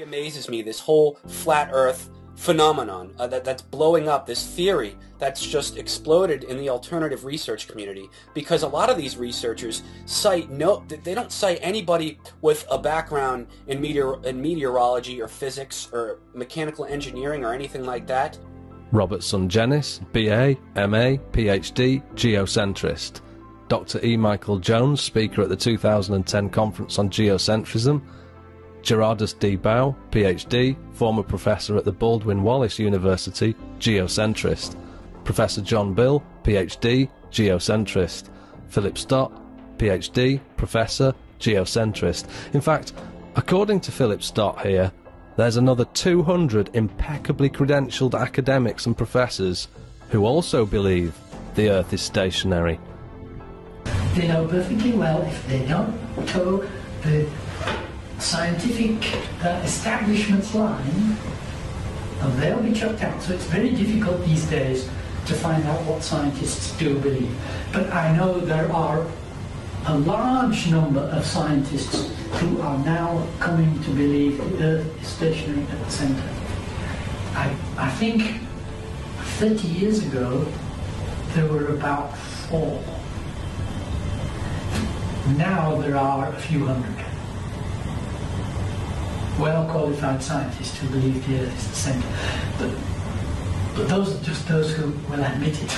really amazes me, this whole flat earth phenomenon that's blowing up, this theory that's just exploded in the alternative research community, because a lot of these researchers don't cite anybody with a background in meteorology or physics or mechanical engineering or anything like that. Robert Sungenis, BA, MA, PhD, geocentrist. Dr. E Michael Jones, speaker at the 2010 conference on geocentrism. Gerardus D. Bau, PhD, former professor at the Baldwin Wallace University, geocentrist. Professor John Bill, PhD, geocentrist. Philip Stott, PhD, professor, geocentrist. In fact, according to Philip Stott here, there's another 200 impeccably credentialed academics and professors who also believe the Earth is stationary. They know perfectly well if they don't toe the scientific establishment's line, and they'll be chucked out. So it's very difficult these days to find out what scientists do believe. But I know there are a large number of scientists who are now coming to believe the Earth is stationary at the center. I think 30 years ago there were about 4. Now there are a few hundred well-qualified scientists who believe the Earth is the center. But those are just those who will admit it.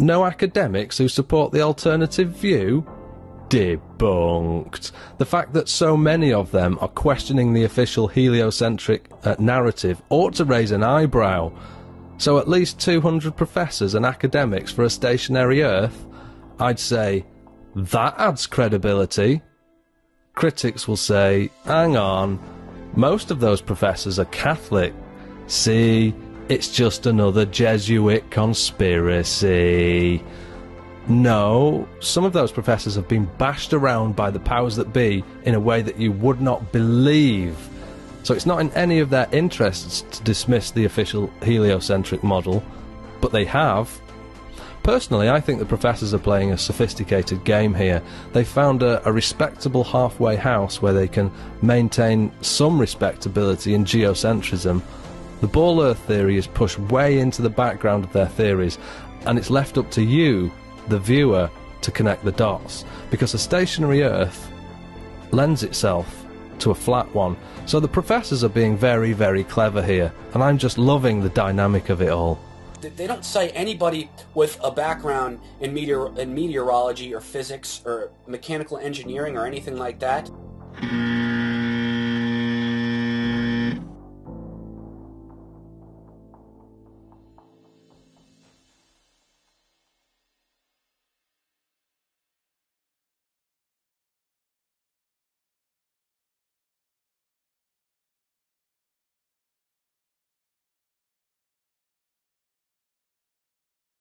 No academics who support the alternative view? Debunked. The fact that so many of them are questioning the official heliocentric narrative ought to raise an eyebrow. So at least 200 professors and academics for a stationary Earth? I'd say, that adds credibility. Critics will say, hang on, most of those professors are Catholic. See, it's just another Jesuit conspiracy. No, some of those professors have been bashed around by the powers that be in a way that you would not believe. So it's not in any of their interests to dismiss the official heliocentric model, but they have. Personally, I think the professors are playing a sophisticated game here. They found a respectable halfway house where they can maintain some respectability in geocentrism. The ball earth theory is pushed way into the background of their theories, and it's left up to you, the viewer, to connect the dots, because a stationary Earth lends itself to a flat one. So the professors are being very, very clever here, and I'm just loving the dynamic of it all. They don't cite anybody with a background in meteorology or physics or mechanical engineering or anything like that.